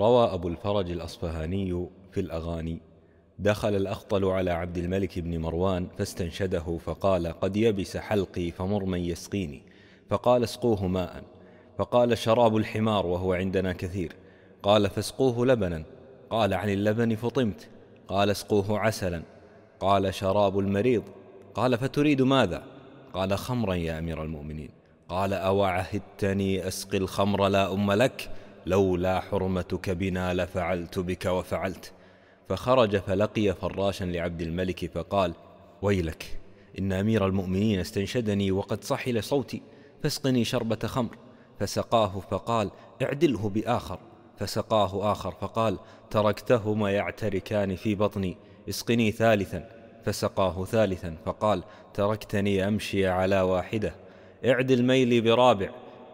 روى أبو الفرج الأصفهاني في الأغاني: دخل الأخطل على عبد الملك بن مروان فاستنشده فقال: قد يبس حلقي فمر من يسقيني. فقال: اسقوه ماء. فقال: شراب الحمار وهو عندنا كثير. قال: فاسقوه لبنا. قال: عن اللبن فطمت. قال: اسقوه عسلا. قال: شراب المريض. قال: فتريد ماذا؟ قال: خمرا يا أمير المؤمنين. قال: أوعهدتني أسقي الخمر لا أم لك؟ لولا حرمتك بنا لفعلت بك وفعلت. فخرج فلقي فراشا لعبد الملك فقال: ويلك، إن أمير المؤمنين استنشدني وقد صحل صوتي، فاسقني شربة خمر. فسقاه فقال: اعدله بآخر. فسقاه آخر فقال: تركتهما يعتركان في بطني، اسقني ثالثا. فسقاه ثالثا فقال: تركتني أمشي على واحدة، اعدل ميلي برابع.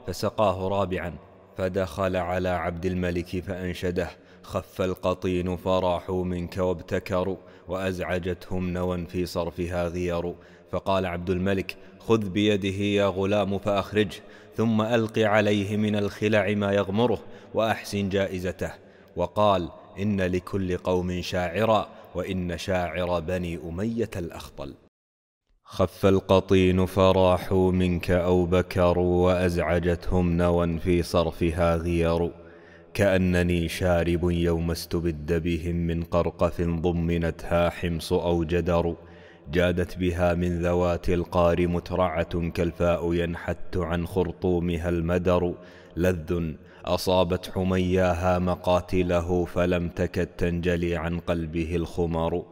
فسقاه رابعا. فدخل على عبد الملك فأنشده: خف القطين فراحوا منك وابتكروا، وأزعجتهم نوا في صرفها غير. فقال عبد الملك: خذ بيده يا غلام فأخرجه، ثم ألق عليه من الخلع ما يغمره وأحسن جائزته. وقال: إن لكل قوم شاعرا، وإن شاعر بني أمية الأخطل. خف القطين فراحوا منك أو بكروا، وأزعجتهم نوا في صرفها غير. كأنني شارب يوم استبد بهم من قرقف ضمنتها حمص أو جدر، جادت بها من ذوات القار مترعة كالفاء ينحت عن خرطومها المدر. لذ أصابت حمياها مقاتله، فلم تكد تنجلي عن قلبه الخمر.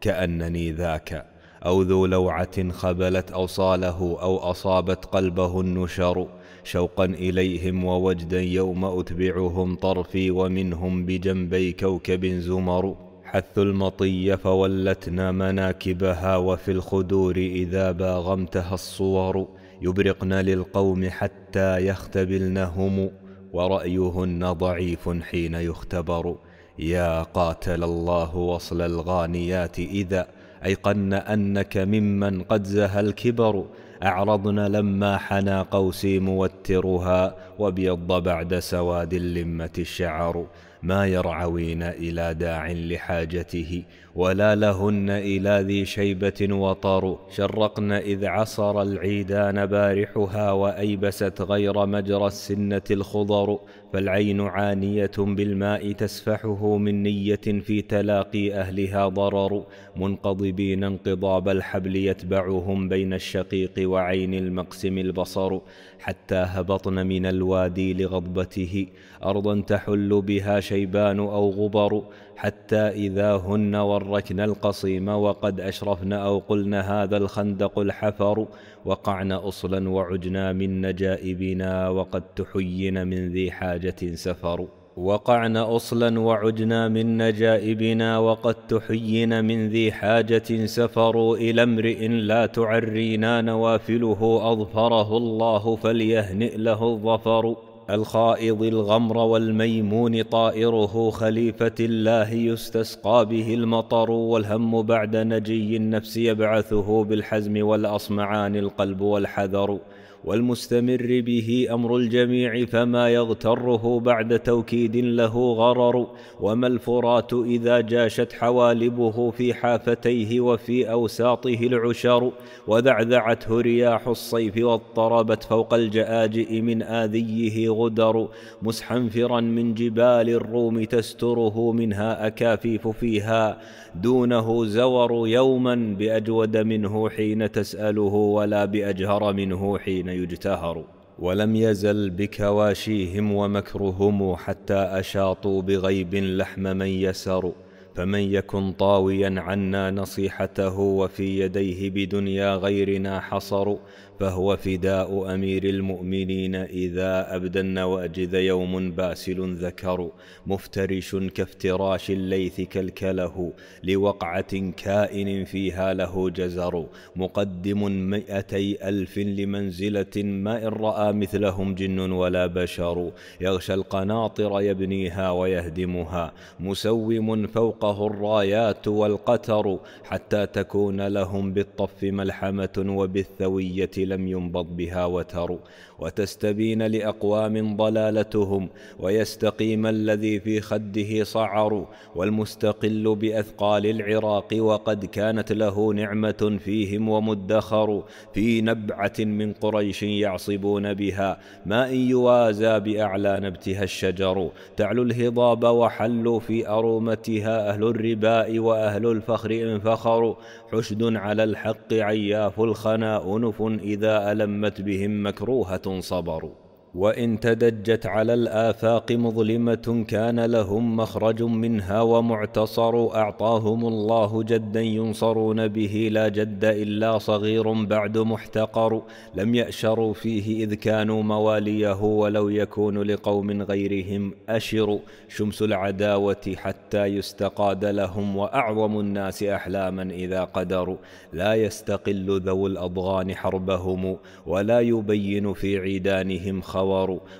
كأنني ذاك أو ذو لوعة خبلت أوصاله، أو أصابت قلبه النشر. شوقا إليهم ووجدا يوم أتبعهم طرفي، ومنهم بجنبي كوكب زمر. حث المطي فولتنا مناكبها، وفي الخدور إذا باغمتها الصور. يبرقن للقوم حتى يختبلنهم، ورأيهن ضعيف حين يختبر. يا قاتل الله وصل الغانيات إذا أيقن أنك ممن قد زهى الكبر. أعرضن لما حنى قوسي موترها، وابيض بعد سواد اللمة الشعر. ما يرعوين إلى داع لحاجته، ولا لهن إلى ذي شيبة وطر. شرقن إذ عصر العيدان بارحها، وأيبست غير مجرى السنة الخضر. فالعين عانية بالماء تسفحه، من نية في تلاقي أهلها ضرر. منقضبين انقضاب الحبل يتبعهم، بين الشقيق وعين المقسم البصر. حتى هبطن من الوادي لغضبته، أرضا تحل بها شيبان أو غبر. حتى إذا هن وركن القصيم، وقد أشرفن أو قلن هذا الخندق الحفر. وقعن أصلا وعجنا من نجائبنا، وقد تحين من ذي حاجة سفر. وقعن أصلا وعجنا من نجائبنا، وقد تحين من ذي حاجة سفر. إلى امرئ لا تعرينا نوافله، أظفره الله فليهنئ له الظفر. الخائض الغمر والميمون طائره، خليفة الله يستسقى به المطر. والهم بعد نجي النفس يبعثه، بالحزم والأصمعان القلب والحذر. والمستمر به أمر الجميع، فما يغتره بعد توكيد له غرر. وما الفرات إذا جاشت حوالبه، في حافتيه وفي أوساطه العشر. وذعذعته رياح الصيف، واضطربت فوق الجآجئ من آذيه غدر. مسحنفرا من جبال الروم تستره، منها أكافيف فيها دونه زور. يوما بأجود منه حين تسأله، ولا بأجهر منه حين يجتهر. ولم يزل بكواشيهم ومكرهم، حتى أشاطوا بغيب لحم من يسر. فمن يكن طاويا عنا نصيحته، وفي يديه بدنيا غيرنا حصر. فهو فداء أمير المؤمنين، إذا أبدى النواجذ يوم باسل ذكر. مفترش كافتراش الليث كالكله، لوقعة كائن فيها له جزر. مقدم 200,000 لمنزلة، ما إن رأى مثلهم جن ولا بشر. يغشى القناطر يبنيها ويهدمها، مسوم فوقه الرايات والقتر. حتى تكون لهم بالطف ملحمة، وبالثوية لم ينبض بها وتر. وتستبين لأقوام ضلالتهم، ويستقيم الذي في خده صعر، والمستقل بأثقال العراق وقد كانت له نعمة فيهم ومدخر، في نبعة من قريش يعصبون بها ما إن يوازى بأعلى نبتها الشجر، تعلو الهضاب وحلوا في أرومتها أهل الرباء وأهل الفخر انفخروا، حشد على الحق عياف الخنا أنف إذا ألمت بهم مكروهة صبروا، وإن تدجت على الآفاق مظلمة كان لهم مخرج منها ومعتصر، أعطاهم الله جدا ينصرون به لا جد إلا صغير بعد محتقر، لم يأشروا فيه إذ كانوا مواليه ولو يكون لقوم غيرهم أشر، شمس العداوة حتى يستقاد لهم وأعظم الناس أحلاما إذا قدروا، لا يستقل ذو الأضغان حربهم ولا يبين في عيدانهم خبر،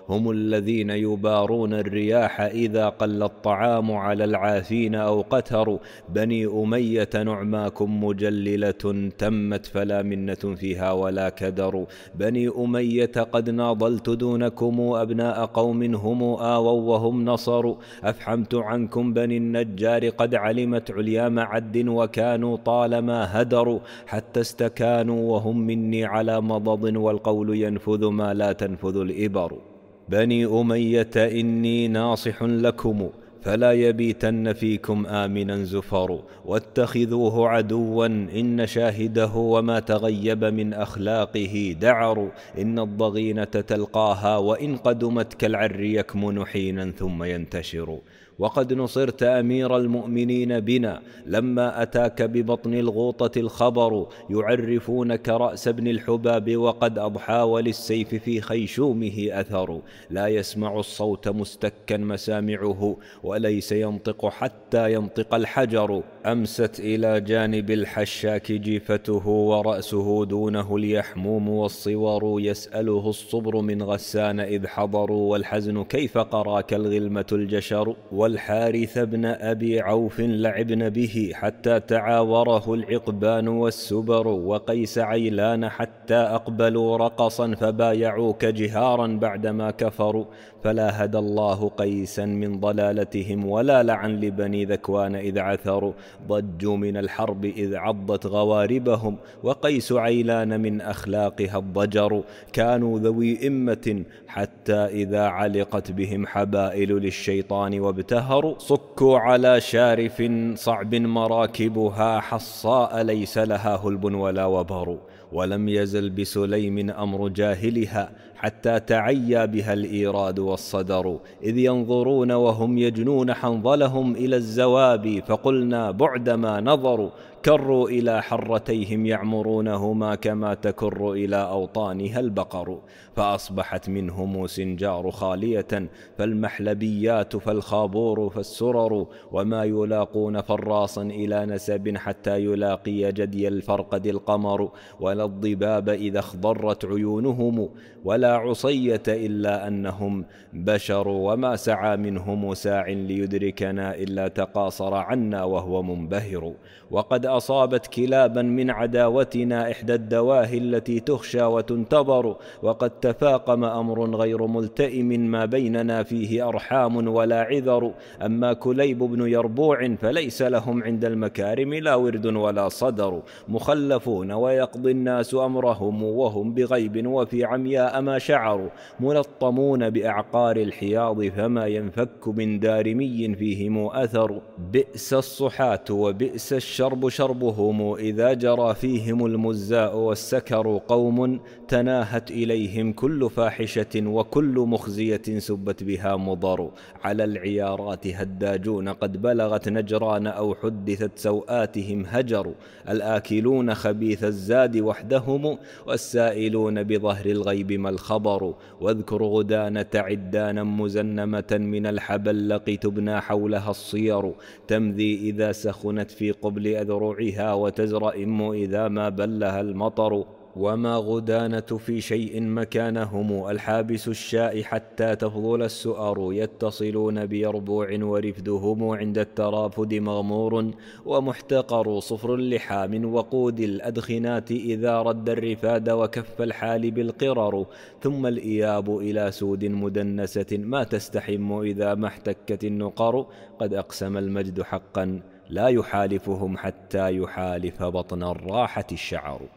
هم الذين يبارون الرياح إذا قل الطعام على العافين أو قتروا، بني أمية نعماكم مجللة تمت فلا منة فيها ولا كدر، بني أمية قد ناضلت دونكم أبناء قوم هم آووا وهم نصروا، أفحمت عنكم بني النجار قد علمت عليا معد وكانوا طالما هدروا، حتى استكانوا وهم مني على مضض والقول ينفذ ما لا تنفذ الإبل بني أمية إني ناصح لكم فلا يبيتن فيكم آمنا زفر، واتخذوه عدوا إن شاهده وما تغيب من أخلاقه دعر، إن الضغينة تلقاها وإن قدمت كالعر يكمن حينا ثم ينتشر، وقد نصرت أمير المؤمنين بنا لما أتاك ببطن الغوطة الخبر، يعرفونك رأس ابن الحباب وقد أضحى وللسيف في خيشومه أثر، لا يسمع الصوت مستكا مسامعه وليس ينطق حتى ينطق الحجر، أمست إلى جانب الحشاك جيفته ورأسه دونه اليحموم والصور، يسأله الصبر من غسان إذ حضروا، والحزن كيف قراك الغلمة الجشر، والحارث بن أبي عوف لعبن به حتى تعاوره العقبان والسبر، وقيس عيلان حتى أقبلوا رقصا فبايعوك جهارا بعدما كفروا، فلا هدى الله قيسا من ضلالتهم ولا لعن لبني ذكوان إذ عثروا، ضجوا من الحرب إذ عضت غواربهم، وقيس عيلان من أخلاقها الضجر، كانوا ذوي إمة حتى إذا علقت بهم حبائل للشيطان وابتهروا، صكوا على شارف صعب مراكبها حصاء ليس لها هلب ولا وبر، ولم يزل بسليم أمر جاهلها حتى تعيا بها الإيراد والصدر، إذ ينظرون وهم يجنون حنظلهم إلى الزواب، فقلنا بعدما نظروا كروا إلى حرتيهم يعمرونهما كما تكر إلى أوطانها البقر، فأصبحت منهم سنجار خالية، فالمحلبيات فالخابور فالسرر، وما يلاقون فراصا إلى نسب حتى يلاقي جدي الفرقد القمر، ولا الضباب إذا اخضرت عيونهم، ولا عصية إلا أنهم بشر، وما سعى منهم ساع ليدركنا إلا تقاصر عنا وهو منبهر، وقد أصابت كلابا من عداوتنا إحدى الدواهي التي تخشى وتنتظر، وقد تفاقم أمر غير ملتئم ما بيننا فيه أرحام ولا عذر، أما كليب بن يربوع فليس لهم عند المكارم لا ورد ولا صدر، مخلفون ويقضي الناس أمرهم وهم بغيب وفي عمياء ما شعروا، ملطمون بأعقار الحياض فما ينفك من دارمي فيهم أثر، بئس الصحاة وبئس الشرب شربهم إذا جرى فيهم المزاء والسكر، قوم تناهت إليهم كل فاحشة وكل مخزية سبت بها مضر، على العيارات هداجون قد بلغت نجران أو حدثت سوآتهم هجر، الآكلون خبيث الزاد وحدهم والسائلون بظهر الغيب ما الخبر، واذكر غدان تعدانا مزنمة من الحبلق تبنى حولها الصير، تمذي إذا سخنت في قبل أذرعها وتزرئم إذا ما بلها المطر، وما غدانة في شيء مكانهم الحابس الشاء حتى تفضل السؤر يتصلون بيربوع ورفدهم عند الترافد مغمور ومحتقر صفر اللحى من وقود الأدخنات إذا رد الرفاد وكف الحال بالقرر ثم الإياب إلى سود مدنسة ما تستحم إذا ما احتكت النقر قد أقسم المجد حقا لا يحالفهم حتى يحالف بطن الراحة الشعر.